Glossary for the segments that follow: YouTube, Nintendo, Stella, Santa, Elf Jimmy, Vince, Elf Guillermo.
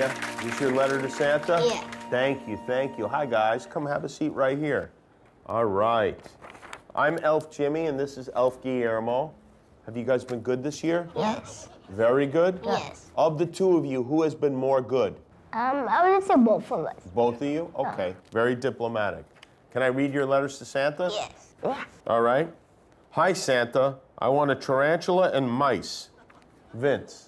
Maria, is this your letter to Santa? Yeah. Thank you, thank you. Hi, guys. Come have a seat right here. All right. I'm Elf Jimmy, and this is Elf Guillermo. Have you guys been good this year? Yes. Very good? Yes. Of the two of you, who has been more good? I would say both of us. Both of you? Okay. Very diplomatic. Can I read your letters to Santa? Yes. All right. Hi, Santa. I want a tarantula and mice. Vince.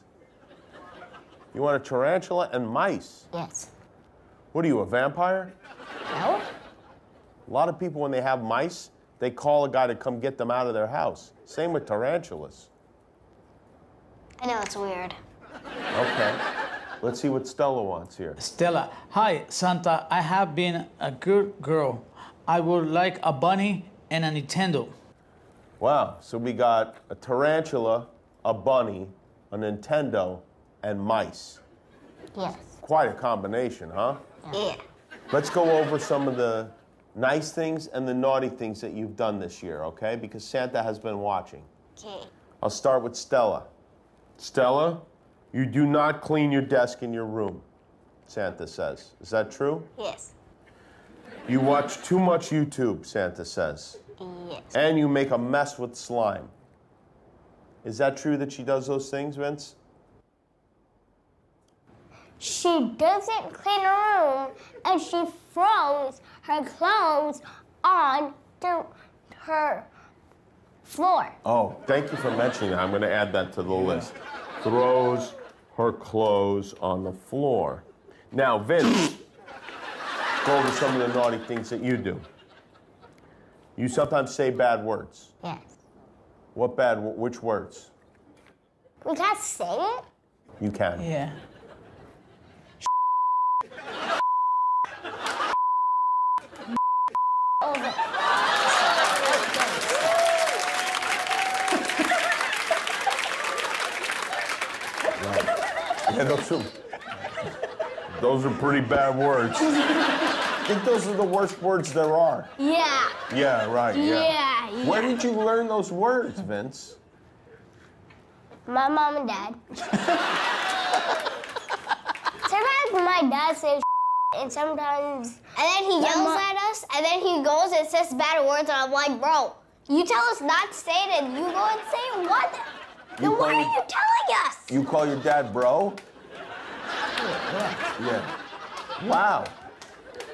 You want a tarantula and mice? Yes. What are you, a vampire? No. A lot of people, when they have mice, they call a guy to come get them out of their house. Same with tarantulas. I know, it's weird. Okay. Let's see what Stella wants here. Stella, hi, Santa. I have been a good girl. I would like a bunny and a Nintendo. Wow, so we got a tarantula, a bunny, a Nintendo, and mice. Yes. Quite a combination, huh? Yeah. Let's go over some of the nice things and the naughty things that you've done this year, okay? Because Santa has been watching. Okay. I'll start with Stella. Stella, you do not clean your desk in your room, Santa says. Is that true? Yes. You watch too much YouTube, Santa says. Yes. And you make a mess with slime. Is that true that she does those things, Vince? She doesn't clean her room, and she throws her clothes on her floor. Oh, thank you for mentioning that. I'm going to add that to the list. Throws her clothes on the floor. Now, Vince, go over some of the naughty things that you do. You sometimes say bad words. Yes. What bad? Which words? We can't say it. You can. Yeah. Yeah, those are pretty bad words. I think those are the worst words there are. Yeah. Yeah, right, yeah. Where did you learn those words, Vince? My mom and dad. Sometimes my dad says and sometimes... And then he yells at us, and then he goes and says bad words, and I'm like, bro, you tell us not to say it, and you go and say it? What? Then why are you telling us? You call your dad bro? Yeah. Wow.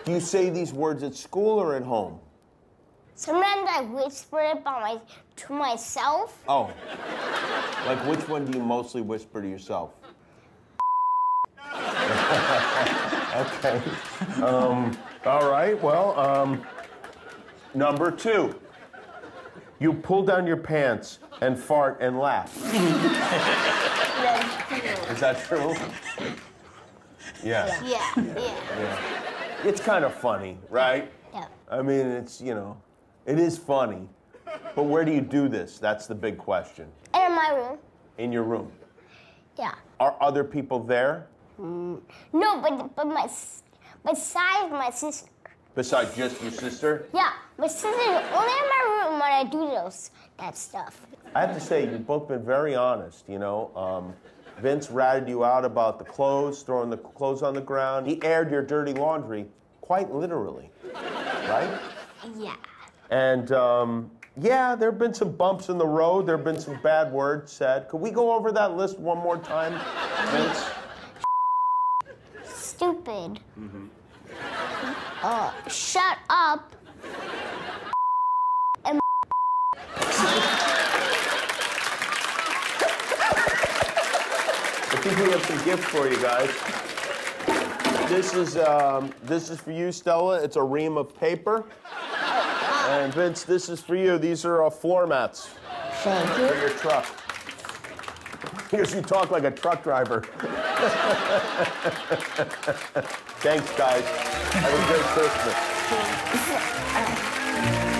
Do you say these words at school or at home? Sometimes I whisper it to myself. Oh. Like, which one do you mostly whisper to yourself? Okay. All right, well, number two. You pull down your pants and fart and laugh. Is that true? Yeah. Yeah. Yeah. It's kind of funny, right? Yeah. I mean, it's, you know, it is funny. But where do you do this? That's the big question. In my room. In your room? Yeah. Are other people there? No, but my sister. Besides just your sister? Yeah, my sister's only in my room when I do that stuff. I have to say, you've both been very honest, you know. Vince ratted you out about the clothes, throwing the clothes on the ground. He aired your dirty laundry, quite literally, right? Yeah. And, yeah, there have been some bumps in the road. There have been some bad words said. Could we go over that list one more time, Vince? Stupid. Mm-hmm. Shut up. And I think we have some gift for you guys. This is for you, Stella. It's a ream of paper. And Vince, this is for you. These are floor mats. Thank you. For your truck. Because you talk like a truck driver. Thanks, guys. Have a great Christmas.